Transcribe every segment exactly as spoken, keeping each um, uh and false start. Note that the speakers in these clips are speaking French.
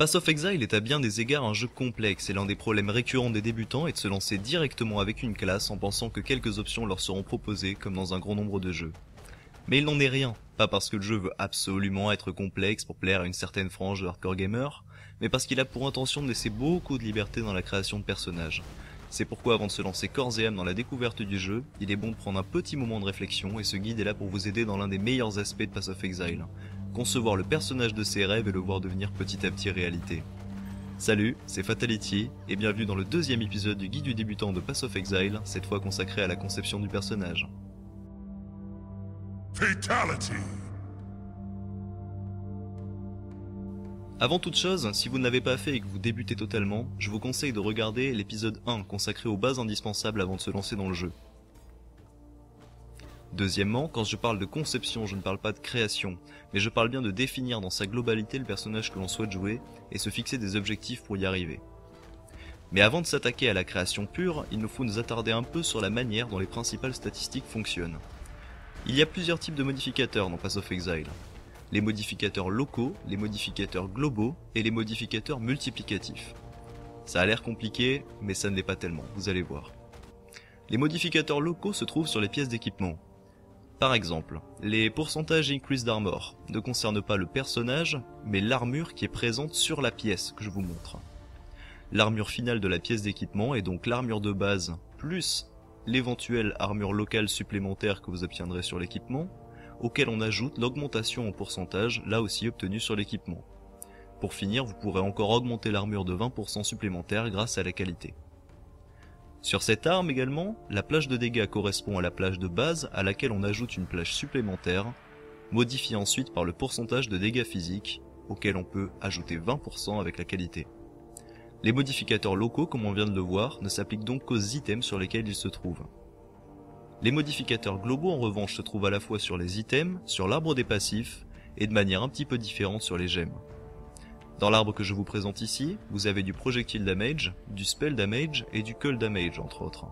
Path of Exile est à bien des égards un jeu complexe et l'un des problèmes récurrents des débutants est de se lancer directement avec une classe en pensant que quelques options leur seront proposées comme dans un grand nombre de jeux. Mais il n'en est rien, pas parce que le jeu veut absolument être complexe pour plaire à une certaine frange de hardcore gamer, mais parce qu'il a pour intention de laisser beaucoup de liberté dans la création de personnages. C'est pourquoi avant de se lancer corps et âme dans la découverte du jeu, il est bon de prendre un petit moment de réflexion et ce guide est là pour vous aider dans l'un des meilleurs aspects de Path of Exile. Concevoir le personnage de ses rêves et le voir devenir petit à petit réalité. Salut, c'est Fatality, et bienvenue dans le deuxième épisode du guide du débutant de Path of Exile, cette fois consacré à la conception du personnage. Fatality. Avant toute chose, si vous ne l'avez pas fait et que vous débutez totalement, je vous conseille de regarder l'épisode un consacré aux bases indispensables avant de se lancer dans le jeu. Deuxièmement, quand je parle de conception, je ne parle pas de création, mais je parle bien de définir dans sa globalité le personnage que l'on souhaite jouer et se fixer des objectifs pour y arriver. Mais avant de s'attaquer à la création pure, il nous faut nous attarder un peu sur la manière dont les principales statistiques fonctionnent. Il y a plusieurs types de modificateurs dans Path of Exile. Les modificateurs locaux, les modificateurs globaux et les modificateurs multiplicatifs. Ça a l'air compliqué, mais ça ne l'est pas tellement, vous allez voir. Les modificateurs locaux se trouvent sur les pièces d'équipement. Par exemple, les pourcentages increase d'armor ne concernent pas le personnage, mais l'armure qui est présente sur la pièce que je vous montre. L'armure finale de la pièce d'équipement est donc l'armure de base plus l'éventuelle armure locale supplémentaire que vous obtiendrez sur l'équipement, auquel on ajoute l'augmentation en pourcentage, là aussi obtenue sur l'équipement. Pour finir, vous pourrez encore augmenter l'armure de vingt pour cent supplémentaire grâce à la qualité. Sur cette arme également, la plage de dégâts correspond à la plage de base à laquelle on ajoute une plage supplémentaire, modifiée ensuite par le pourcentage de dégâts physiques, auquel on peut ajouter vingt pour cent avec la qualité. Les modificateurs locaux, comme on vient de le voir, ne s'appliquent donc qu'aux items sur lesquels ils se trouvent. Les modificateurs globaux en revanche se trouvent à la fois sur les items, sur l'arbre des passifs, et de manière un petit peu différente sur les gemmes. Dans l'arbre que je vous présente ici, vous avez du projectile damage, du spell damage et du cold damage entre autres.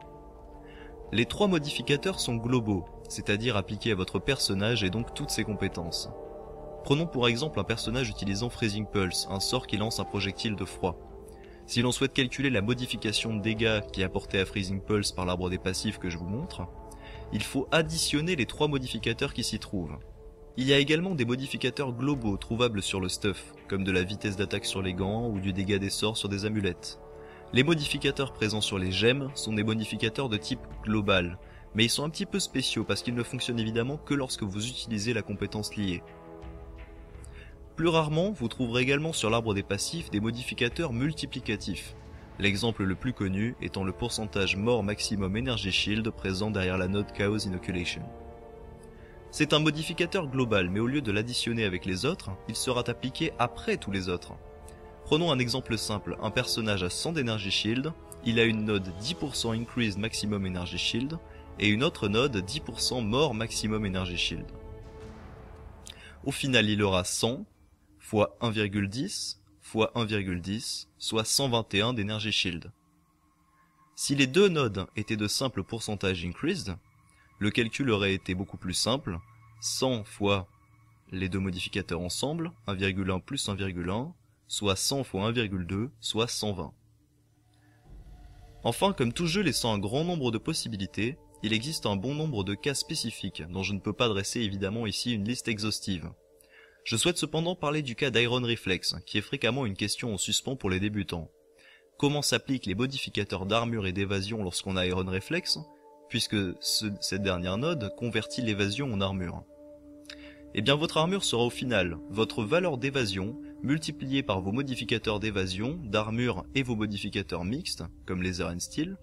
Les trois modificateurs sont globaux, c'est-à-dire appliqués à votre personnage et donc toutes ses compétences. Prenons pour exemple un personnage utilisant Freezing Pulse, un sort qui lance un projectile de froid. Si l'on souhaite calculer la modification de dégâts qui est apportée à Freezing Pulse par l'arbre des passifs que je vous montre, il faut additionner les trois modificateurs qui s'y trouvent. Il y a également des modificateurs globaux trouvables sur le stuff, comme de la vitesse d'attaque sur les gants ou du dégât des sorts sur des amulettes. Les modificateurs présents sur les gemmes sont des modificateurs de type global, mais ils sont un petit peu spéciaux parce qu'ils ne fonctionnent évidemment que lorsque vous utilisez la compétence liée. Plus rarement, vous trouverez également sur l'arbre des passifs des modificateurs multiplicatifs, l'exemple le plus connu étant le pourcentage mort maximum energy shield présent derrière la note Chaos Inoculation. C'est un modificateur global, mais au lieu de l'additionner avec les autres, il sera appliqué après tous les autres. Prenons un exemple simple, un personnage à cent d'Energy Shield, il a une node dix pour cent Increased Maximum Energy Shield, et une autre node dix pour cent Mort Maximum Energy Shield. Au final il aura cent, x un virgule dix, x un virgule dix, soit cent vingt et un d'Energy Shield. Si les deux nodes étaient de simples pourcentages Increased, le calcul aurait été beaucoup plus simple, cent fois les deux modificateurs ensemble, un virgule un plus un virgule un, soit cent fois un virgule deux, soit cent vingt. Enfin, comme tout jeu laissant un grand nombre de possibilités, il existe un bon nombre de cas spécifiques, dont je ne peux pas dresser évidemment ici une liste exhaustive. Je souhaite cependant parler du cas d'Iron Reflex, qui est fréquemment une question en suspens pour les débutants. Comment s'appliquent les modificateurs d'armure et d'évasion lorsqu'on a Iron Reflex ? Puisque ce, cette dernière node convertit l'évasion en armure. Et bien votre armure sera au final votre valeur d'évasion multipliée par vos modificateurs d'évasion, d'armure et vos modificateurs mixtes, comme Leather and Steel,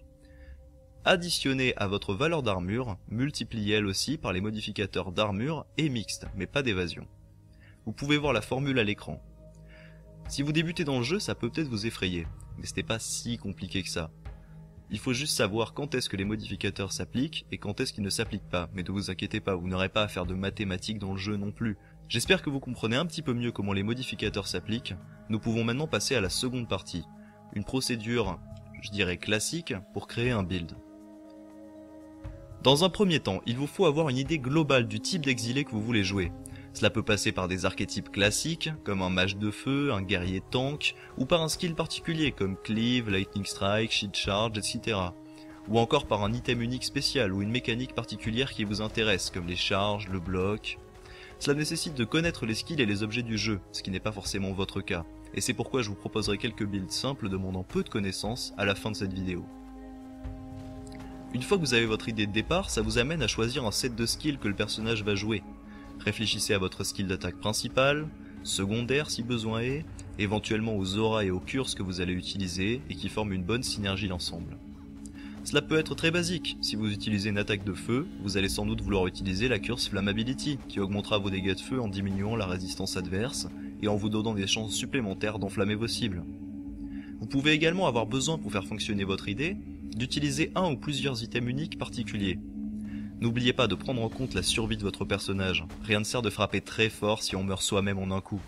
additionnée à votre valeur d'armure, multipliée elle aussi par les modificateurs d'armure et mixtes, mais pas d'évasion. Vous pouvez voir la formule à l'écran. Si vous débutez dans le jeu, ça peut peut-être vous effrayer, mais ce n'est pas si compliqué que ça. Il faut juste savoir quand est-ce que les modificateurs s'appliquent et quand est-ce qu'ils ne s'appliquent pas, mais ne vous inquiétez pas, vous n'aurez pas à faire de mathématiques dans le jeu non plus. J'espère que vous comprenez un petit peu mieux comment les modificateurs s'appliquent. Nous pouvons maintenant passer à la seconde partie, une procédure, je dirais classique, pour créer un build. Dans un premier temps, il vous faut avoir une idée globale du type d'exilé que vous voulez jouer. Cela peut passer par des archétypes classiques, comme un mage de feu, un guerrier tank, ou par un skill particulier comme Cleave, Lightning Strike, Shield Charge, et cetera. Ou encore par un item unique spécial ou une mécanique particulière qui vous intéresse, comme les charges, le bloc... Cela nécessite de connaître les skills et les objets du jeu, ce qui n'est pas forcément votre cas, et c'est pourquoi je vous proposerai quelques builds simples demandant peu de connaissances à la fin de cette vidéo. Une fois que vous avez votre idée de départ, ça vous amène à choisir un set de skills que le personnage va jouer. Réfléchissez à votre skill d'attaque principale, secondaire si besoin est, éventuellement aux auras et aux curses que vous allez utiliser et qui forment une bonne synergie d'ensemble. Cela peut être très basique, si vous utilisez une attaque de feu, vous allez sans doute vouloir utiliser la curse Flammability, qui augmentera vos dégâts de feu en diminuant la résistance adverse et en vous donnant des chances supplémentaires d'enflammer vos cibles. Vous pouvez également avoir besoin, pour faire fonctionner votre idée, d'utiliser un ou plusieurs items uniques particuliers. N'oubliez pas de prendre en compte la survie de votre personnage, rien ne sert de frapper très fort si on meurt soi-même en un coup.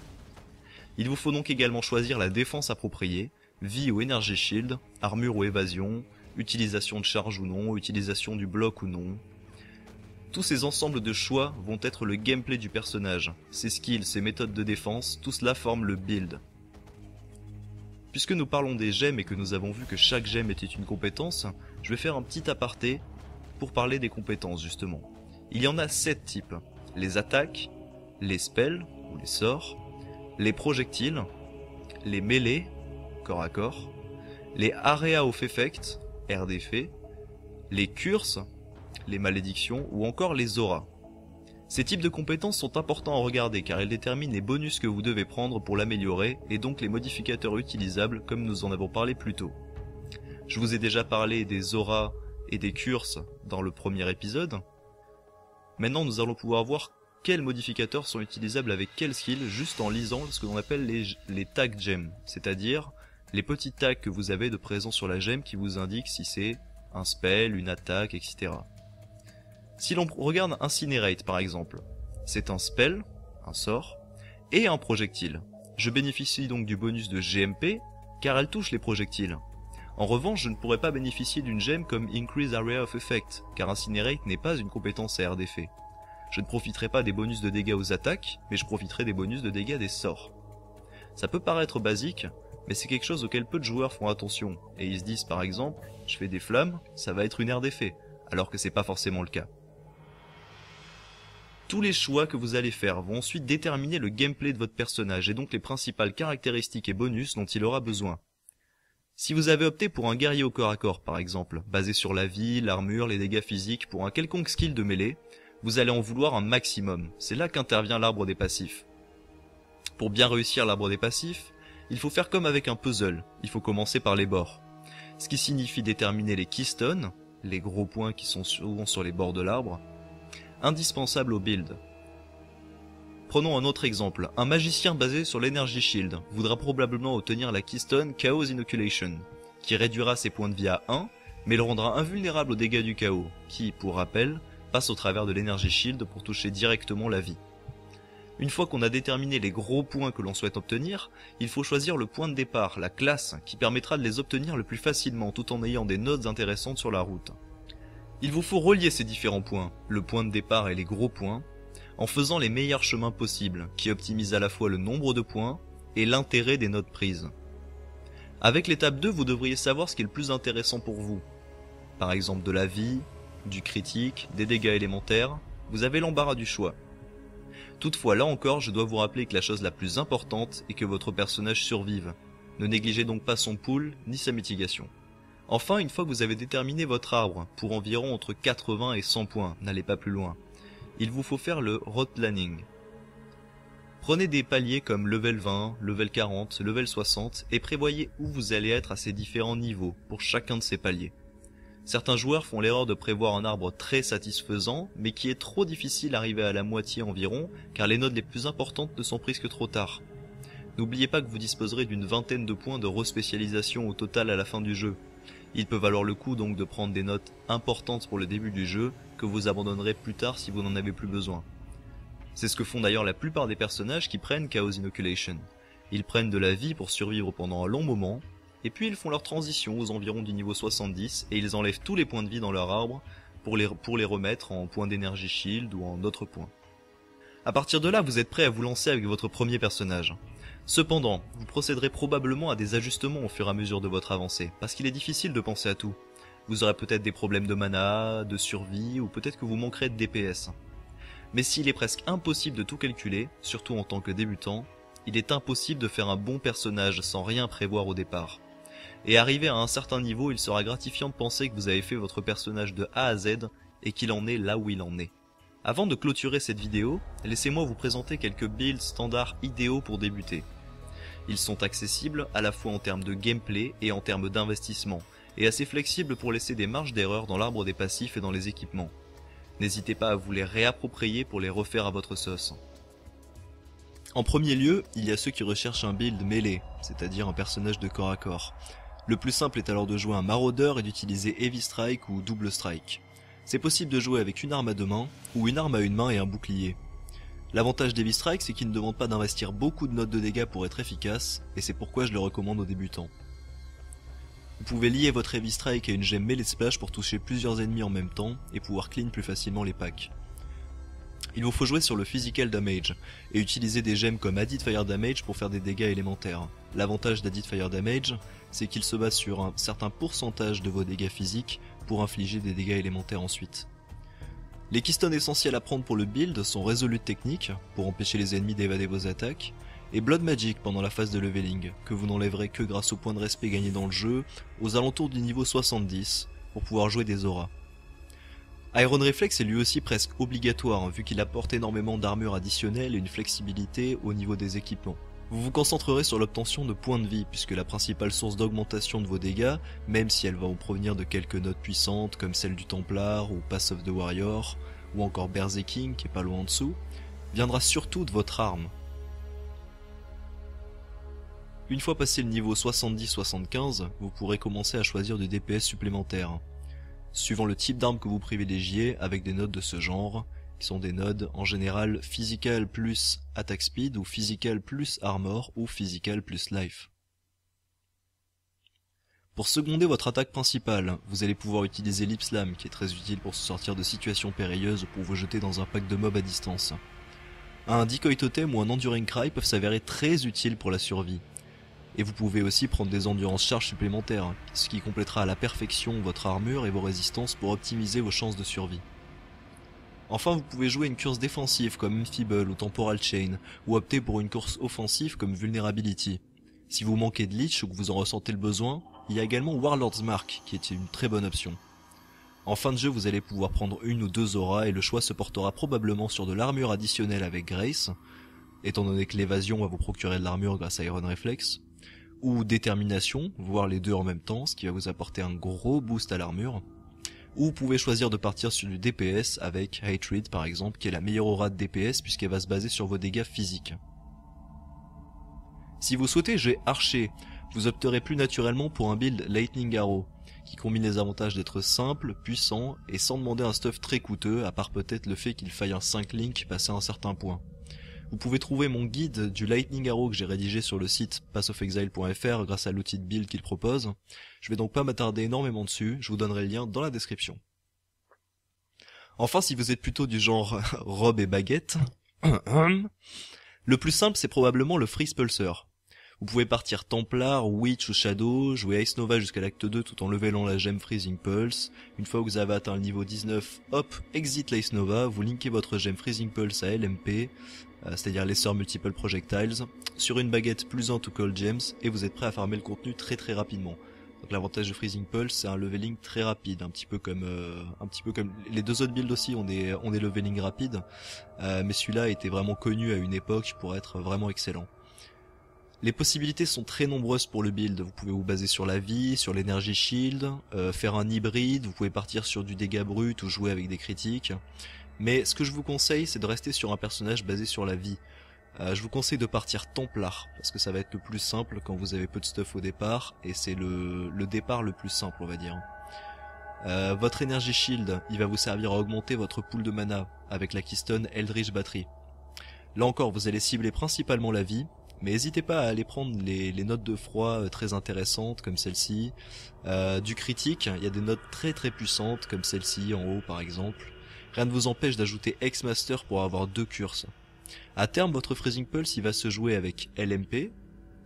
Il vous faut donc également choisir la défense appropriée, vie ou énergie shield, armure ou évasion, utilisation de charge ou non, utilisation du bloc ou non. Tous ces ensembles de choix vont être le gameplay du personnage. Ses skills, ses méthodes de défense, tout cela forme le build. Puisque nous parlons des gemmes et que nous avons vu que chaque gemme était une compétence, je vais faire un petit aparté pour parler des compétences justement. Il y en a sept types. Les attaques, les spells ou les sorts, les projectiles, les mêlées, corps à corps, les area of effect, air d'effet, les curses, les malédictions ou encore les auras. Ces types de compétences sont importants à regarder car ils déterminent les bonus que vous devez prendre pour l'améliorer et donc les modificateurs utilisables comme nous en avons parlé plus tôt. Je vous ai déjà parlé des auras et des curses dans le premier épisode. Maintenant nous allons pouvoir voir quels modificateurs sont utilisables avec quel skill juste en lisant ce que l'on appelle les, les tag gems, c'est-à-dire les petits tags que vous avez de présent sur la gemme qui vous indiquent si c'est un spell, une attaque, et cetera. Si l'on regarde Incinerate par exemple, c'est un spell, un sort, et un projectile. Je bénéficie donc du bonus de G M P, car elle touche les projectiles. En revanche, je ne pourrais pas bénéficier d'une gemme comme Increase Area of Effect, car Incinerate n'est pas une compétence à R d'effet. Je ne profiterai pas des bonus de dégâts aux attaques, mais je profiterai des bonus de dégâts des sorts. Ça peut paraître basique, mais c'est quelque chose auquel peu de joueurs font attention, et ils se disent par exemple, je fais des flammes, ça va être une aire d'effet, alors que c'est pas forcément le cas. Tous les choix que vous allez faire vont ensuite déterminer le gameplay de votre personnage, et donc les principales caractéristiques et bonus dont il aura besoin. Si vous avez opté pour un guerrier au corps à corps par exemple, basé sur la vie, l'armure, les dégâts physiques, pour un quelconque skill de mêlée, vous allez en vouloir un maximum, c'est là qu'intervient l'arbre des passifs. Pour bien réussir l'arbre des passifs, il faut faire comme avec un puzzle, il faut commencer par les bords. Ce qui signifie déterminer les keystones, les gros points qui sont souvent sur les bords de l'arbre, indispensables au build. Prenons un autre exemple, un magicien basé sur l'Energy Shield voudra probablement obtenir la keystone Chaos Inoculation, qui réduira ses points de vie à un, mais le rendra invulnérable aux dégâts du chaos, qui, pour rappel, passe au travers de l'Energy Shield pour toucher directement la vie. Une fois qu'on a déterminé les gros points que l'on souhaite obtenir, il faut choisir le point de départ, la classe, qui permettra de les obtenir le plus facilement tout en ayant des notes intéressantes sur la route. Il vous faut relier ces différents points, le point de départ et les gros points, en faisant les meilleurs chemins possibles, qui optimisent à la fois le nombre de points et l'intérêt des notes prises. Avec l'étape deux, vous devriez savoir ce qui est le plus intéressant pour vous. Par exemple de la vie, du critique, des dégâts élémentaires, vous avez l'embarras du choix. Toutefois, là encore, je dois vous rappeler que la chose la plus importante est que votre personnage survive. Ne négligez donc pas son pool, ni sa mitigation. Enfin, une fois que vous avez déterminé votre arbre, pour environ entre quatre-vingts et cent points, n'allez pas plus loin, il vous faut faire le road planning. Prenez des paliers comme level vingt, level quarante, level soixante, et prévoyez où vous allez être à ces différents niveaux, pour chacun de ces paliers. Certains joueurs font l'erreur de prévoir un arbre très satisfaisant, mais qui est trop difficile à arriver à la moitié environ, car les notes les plus importantes ne sont prises que trop tard. N'oubliez pas que vous disposerez d'une vingtaine de points de respécialisation au total à la fin du jeu. Il peut valoir le coup donc de prendre des notes importantes pour le début du jeu, que vous abandonnerez plus tard si vous n'en avez plus besoin. C'est ce que font d'ailleurs la plupart des personnages qui prennent Chaos Inoculation. Ils prennent de la vie pour survivre pendant un long moment, et puis ils font leur transition aux environs du niveau soixante-dix et ils enlèvent tous les points de vie dans leur arbre pour les, pour les remettre en points d'énergie shield ou en autres points. À partir de là, vous êtes prêt à vous lancer avec votre premier personnage. Cependant, vous procéderez probablement à des ajustements au fur et à mesure de votre avancée, parce qu'il est difficile de penser à tout. Vous aurez peut-être des problèmes de mana, de survie, ou peut-être que vous manquerez de D P S. Mais s'il est presque impossible de tout calculer, surtout en tant que débutant, il est impossible de faire un bon personnage sans rien prévoir au départ. Et arrivé à un certain niveau, il sera gratifiant de penser que vous avez fait votre personnage de A à Z et qu'il en est là où il en est. Avant de clôturer cette vidéo, laissez-moi vous présenter quelques builds standards idéaux pour débuter. Ils sont accessibles à la fois en termes de gameplay et en termes d'investissement, et assez flexibles pour laisser des marges d'erreur dans l'arbre des passifs et dans les équipements. N'hésitez pas à vous les réapproprier pour les refaire à votre sauce. En premier lieu, il y a ceux qui recherchent un build mêlé, c'est-à-dire un personnage de corps à corps. Le plus simple est alors de jouer un marauder et d'utiliser Heavy Strike ou Double Strike. C'est possible de jouer avec une arme à deux mains, ou une arme à une main et un bouclier. L'avantage d'Heavy Strike, c'est qu'il ne demande pas d'investir beaucoup de notes de dégâts pour être efficace, et c'est pourquoi je le recommande aux débutants. Vous pouvez lier votre Heavy Strike à une gemme Melee Splash pour toucher plusieurs ennemis en même temps et pouvoir clean plus facilement les packs. Il vous faut jouer sur le Physical Damage et utiliser des gemmes comme Added Fire Damage pour faire des dégâts élémentaires. L'avantage d'Added Fire Damage, c'est qu'il se base sur un certain pourcentage de vos dégâts physiques pour infliger des dégâts élémentaires ensuite. Les keystones essentiels à prendre pour le build sont Resolute Technique, pour empêcher les ennemis d'évader vos attaques, et Blood Magic pendant la phase de leveling, que vous n'enlèverez que grâce aux points de respect gagnés dans le jeu, aux alentours du niveau soixante-dix, pour pouvoir jouer des auras. Iron Reflex est lui aussi presque obligatoire, hein, vu qu'il apporte énormément d'armure additionnelle et une flexibilité au niveau des équipements. Vous vous concentrerez sur l'obtention de points de vie, puisque la principale source d'augmentation de vos dégâts, même si elle va vous provenir de quelques notes puissantes comme celle du Templar ou Path of the Warrior, ou encore Berserking qui est pas loin en dessous, viendra surtout de votre arme. Une fois passé le niveau soixante-dix soixante-quinze, vous pourrez commencer à choisir du D P S supplémentaire, suivant le type d'arme que vous privilégiez avec des notes de ce genre, qui sont des notes en général Physical plus Attack Speed, ou Physical plus Armor, ou Physical plus Life. Pour seconder votre attaque principale, vous allez pouvoir utiliser l'Hip Slam, qui est très utile pour se sortir de situations périlleuses ou pour vous jeter dans un pack de mobs à distance. Un Decoy Totem ou un Enduring Cry peuvent s'avérer très utiles pour la survie. Et vous pouvez aussi prendre des endurance charges supplémentaires, ce qui complétera à la perfection votre armure et vos résistances pour optimiser vos chances de survie. Enfin, vous pouvez jouer une course défensive comme Enfeeble ou Temporal Chain, ou opter pour une course offensive comme Vulnerability. Si vous manquez de Leech ou que vous en ressentez le besoin, il y a également Warlord's Mark, qui est une très bonne option. En fin de jeu, vous allez pouvoir prendre une ou deux auras et le choix se portera probablement sur de l'armure additionnelle avec Grace, étant donné que l'évasion va vous procurer de l'armure grâce à Iron Reflex, ou Détermination, voire les deux en même temps, ce qui va vous apporter un gros boost à l'armure, ou vous pouvez choisir de partir sur du D P S avec Hatred par exemple, qui est la meilleure aura de D P S puisqu'elle va se baser sur vos dégâts physiques. Si vous souhaitez jouer Archer, vous opterez plus naturellement pour un build Lightning Arrow, qui combine les avantages d'être simple, puissant et sans demander un stuff très coûteux, à part peut-être le fait qu'il faille un cinq link passer à un certain point. Vous pouvez trouver mon guide du Lightning Arrow que j'ai rédigé sur le site path of exile point F R grâce à l'outil de build qu'il propose. Je vais donc pas m'attarder énormément dessus, je vous donnerai le lien dans la description. Enfin, si vous êtes plutôt du genre robe et baguette, le plus simple c'est probablement le Freeze Pulser. Vous pouvez partir Templar, Witch ou Shadow, jouer Ice Nova jusqu'à l'acte deux tout en levelant la gemme Freezing Pulse. Une fois que vous avez atteint le niveau dix-neuf, hop, exit l'Ice Nova, vous linkez votre gemme Freezing Pulse à L M P, c'est-à-dire Lesser Multiple Projectiles, sur une baguette plus un to Cold Gems, et vous êtes prêt à farmer le contenu très très rapidement. Donc l'avantage de Freezing Pulse, c'est un leveling très rapide, un petit peu comme euh, un petit peu comme les deux autres builds aussi, on est on est leveling rapide, euh, mais celui-là était vraiment connu à une époque pour être vraiment excellent. Les possibilités sont très nombreuses pour le build, vous pouvez vous baser sur la vie, sur l'énergie shield, euh, faire un hybride, vous pouvez partir sur du dégât brut ou jouer avec des critiques. Mais ce que je vous conseille, c'est de rester sur un personnage basé sur la vie. Euh, je vous conseille de partir Templar, parce que ça va être le plus simple quand vous avez peu de stuff au départ, et c'est le, le départ le plus simple on va dire. Euh, votre énergie shield, il va vous servir à augmenter votre pool de mana avec la keystone Eldritch Battery. Là encore, vous allez cibler principalement la vie, mais n'hésitez pas à aller prendre les, les notes de froid très intéressantes comme celle-ci, euh, du critique, il y a des notes très très puissantes comme celle-ci en haut par exemple. Rien ne vous empêche d'ajouter X-Master pour avoir deux curses. À terme, votre Freezing Pulse il va se jouer avec L M P,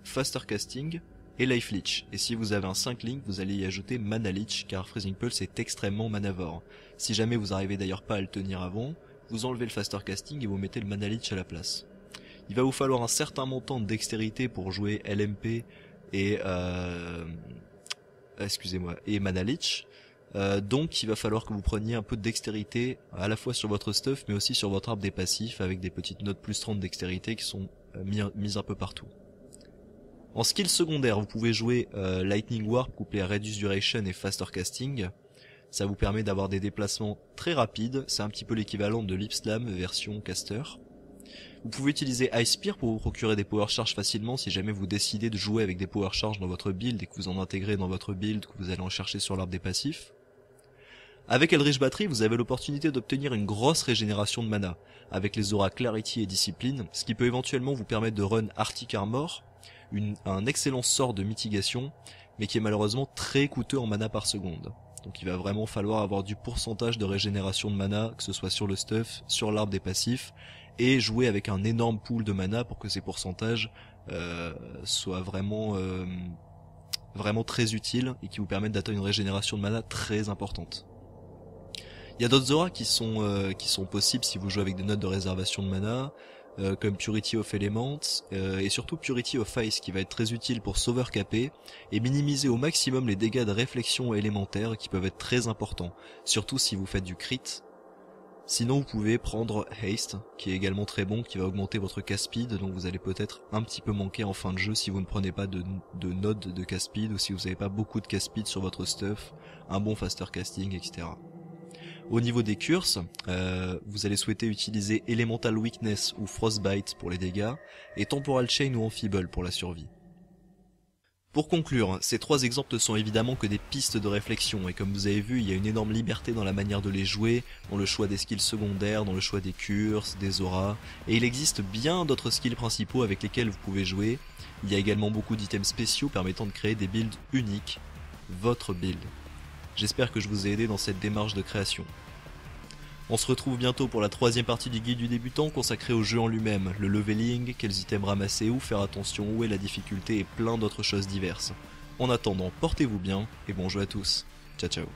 Faster Casting et Life Leech. Et si vous avez un cinq link, vous allez y ajouter Mana Leech, car Freezing Pulse est extrêmement manavore. Si jamais vous arrivez d'ailleurs pas à le tenir avant, vous enlevez le Faster Casting et vous mettez le Mana Leech à la place. Il va vous falloir un certain montant de dextérité pour jouer L M P et euh, excusez-moi et Mana Leech. Euh, donc il va falloir que vous preniez un peu de dextérité à la fois sur votre stuff mais aussi sur votre arbre des passifs avec des petites notes plus trente dextérité qui sont euh, mis, mises un peu partout. En skill secondaire, vous pouvez jouer euh, Lightning Warp couplé à Reduce Duration et Faster Casting. Ça vous permet d'avoir des déplacements très rapides, c'est un petit peu l'équivalent de Lip Slam version caster. Vous pouvez utiliser Ice Spear pour vous procurer des Power Charge facilement si jamais vous décidez de jouer avec des Power Charge dans votre build et que vous en intégrez dans votre build, que vous allez en chercher sur l'arbre des passifs. Avec Eldritch Battery, vous avez l'opportunité d'obtenir une grosse régénération de mana, avec les auras Clarity et Discipline, ce qui peut éventuellement vous permettre de run Arctic Armor, une, un excellent sort de mitigation, mais qui est malheureusement très coûteux en mana par seconde. Donc il va vraiment falloir avoir du pourcentage de régénération de mana, que ce soit sur le stuff, sur l'arbre des passifs, et jouer avec un énorme pool de mana pour que ces pourcentages euh, soient vraiment, euh, vraiment très utiles et qui vous permettent d'atteindre une régénération de mana très importante. Il y a d'autres auras qui sont euh, qui sont possibles si vous jouez avec des notes de réservation de mana, euh, comme Purity of Elements, euh, et surtout Purity of Ice qui va être très utile pour s'overcaper et minimiser au maximum les dégâts de réflexion élémentaire qui peuvent être très importants, surtout si vous faites du crit. Sinon vous pouvez prendre Haste, qui est également très bon, qui va augmenter votre cast speed, donc vous allez peut-être un petit peu manquer en fin de jeu si vous ne prenez pas de, de nodes de cast speed, ou si vous n'avez pas beaucoup de cast speed sur votre stuff, un bon faster casting, et cetera. Au niveau des curses, euh, vous allez souhaiter utiliser Elemental Weakness ou Frostbite pour les dégâts, et Temporal Chain ou Enfeeble pour la survie. Pour conclure, ces trois exemples ne sont évidemment que des pistes de réflexion, et comme vous avez vu, il y a une énorme liberté dans la manière de les jouer, dans le choix des skills secondaires, dans le choix des curses, des auras, et il existe bien d'autres skills principaux avec lesquels vous pouvez jouer. Il y a également beaucoup d'items spéciaux permettant de créer des builds uniques, votre build. J'espère que je vous ai aidé dans cette démarche de création. On se retrouve bientôt pour la troisième partie du guide du débutant consacrée au jeu en lui-même, le leveling, quels items ramasser, où faire attention, où est la difficulté et plein d'autres choses diverses. En attendant, portez-vous bien et bon jeu à tous. Ciao ciao.